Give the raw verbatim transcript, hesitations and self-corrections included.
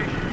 location.